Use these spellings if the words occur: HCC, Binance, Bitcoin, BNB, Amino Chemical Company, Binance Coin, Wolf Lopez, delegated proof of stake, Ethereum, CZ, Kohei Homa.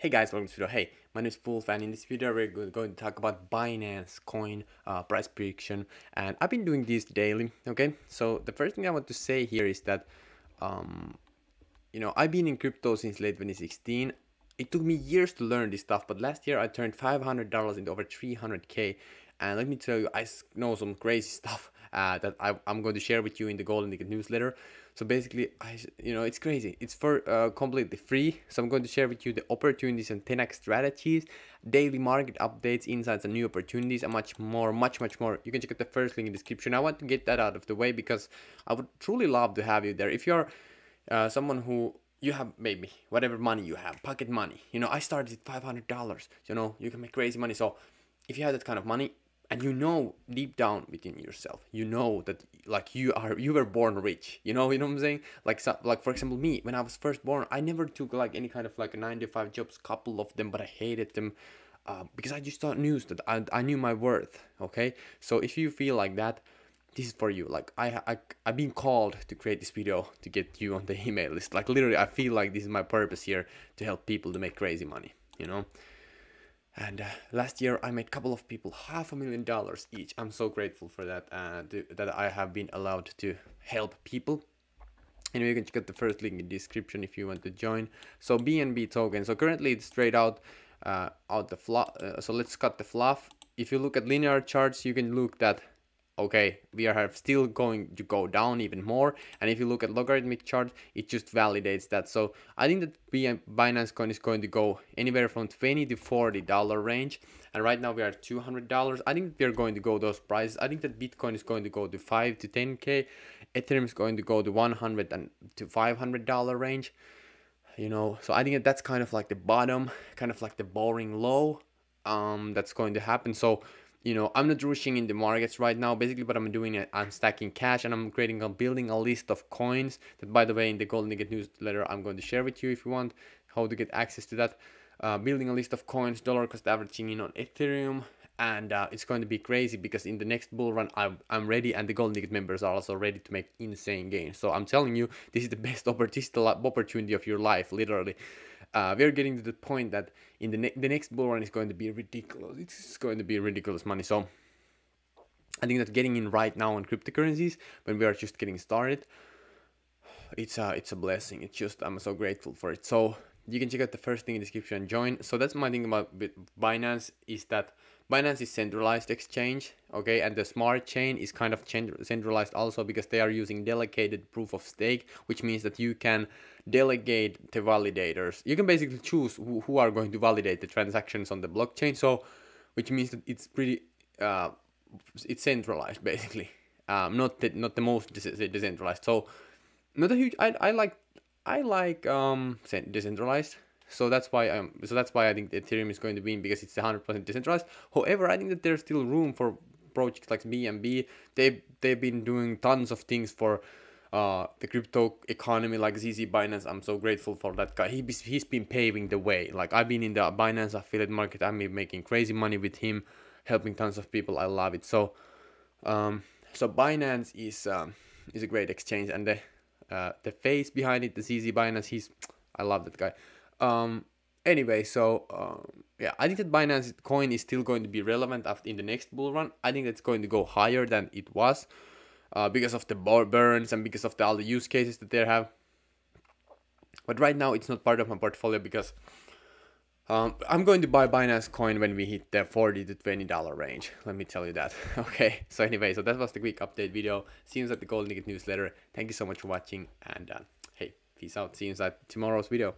Hey guys, welcome to this video. Hey, my name is Wolf, and in this video we're going to talk about Binance Coin price prediction, and I've been doing these daily. Okay, so the first thing I want to say here is that you know, I've been in crypto since late 2016. It took me years to learn this stuff, but last year I turned $500 into over 300k, and let me tell you, I know some crazy stuff that I'm going to share with you in the Golden Ticket newsletter. So basically, you know, it's crazy. It's for completely free. So I'm going to share with you the opportunities and 10x strategies, daily market updates, insights, and new opportunities, and much more, much more. You can check out the first link in the description. I want to get that out of the way because I would truly love to have you there. If you're someone who you have maybe whatever money you have, pocket money. You know, I started at $500. You know, you can make crazy money. So if you have that kind of money, and you know deep down within yourself, you know that like you were born rich. You know what I'm saying? Like for example, me, when I was first born, I never took like any kind of like 9-to-5 jobs, couple of them, but I hated them because I just knew that I knew my worth. Okay, so if you feel like that, this is for you. Like I've been called to create this video to get you on the email list. Like literally, I feel like this is my purpose here, to help people to make crazy money. You know. And last year I made a couple of people $500,000 each. I'm so grateful for that, that I have been allowed to help people. Anyway, you can check out the first link in the description if you want to join. So BNB token, so currently it's straight out the fluff. So let's cut the fluff. If you look at linear charts, you can look that, okay, we are still going to go down even more. And if you look at logarithmic chart, it just validates that. So I think that Binance Coin is going to go anywhere from $20 to $40 range. And right now we are at $200. I think they're going to go those prices. I think that Bitcoin is going to go to 5 to 10K. Ethereum is going to go to $100 and to $500 range. You know, so I think that's kind of like the bottom, kind of like the boring low that's going to happen. So you know, I'm not rushing in the markets right now. Basically, what I'm doing, I'm stacking cash, and I'm creating building a list of coins that, by the way, in the Golden Ticket newsletter, I'm going to share with you if you want how to get access to that. Building a list of coins, dollar cost averaging in on Ethereum, and it's going to be crazy because in the next bull run, I'm ready, and the Golden Ticket members are also ready to make insane gains. So I'm telling you, this is the best opportunity of your life, literally. We're getting to the point that in the next bull run is going to be ridiculous. It's going to be ridiculous money. So I think that getting in right now on cryptocurrencies when we are just getting started, it's a blessing. It's just, I'm so grateful for it. So you can check out the first thing in the description and join. So that's my thing about Binance, is that Binance is centralized exchange, okay, and the smart chain is kind of centralized also because they are using delegated proof of stake, which means that you can delegate the validators. You can basically choose who are going to validate the transactions on the blockchain. So, which means that it's pretty, it's centralized basically, not the most decentralized. So, not a huge. I like decentralized. So that's why I think Ethereum is going to win because it's 100% decentralized. However, I think that there's still room for projects like BNB. They've been doing tons of things for the crypto economy, like CZ Binance. I'm so grateful for that guy. He's been paving the way. Like I've been in the Binance affiliate market. I've been making crazy money with him, helping tons of people. I love it. So so Binance is a great exchange, and the face behind it, the CZ Binance, I love that guy. Anyway, so yeah, I think that Binance Coin is still going to be relevant after in the next bull run. I think that's going to go higher than it was because of the burns and because of all the use cases that they have. But right now, it's not part of my portfolio because I'm going to buy Binance Coin when we hit the $40 to $20 range. Let me tell you that. Okay. So anyway, so that was the quick update video. See you inside the Golden Ticket newsletter. Thank you so much for watching, and hey, peace out. See you inside tomorrow's video.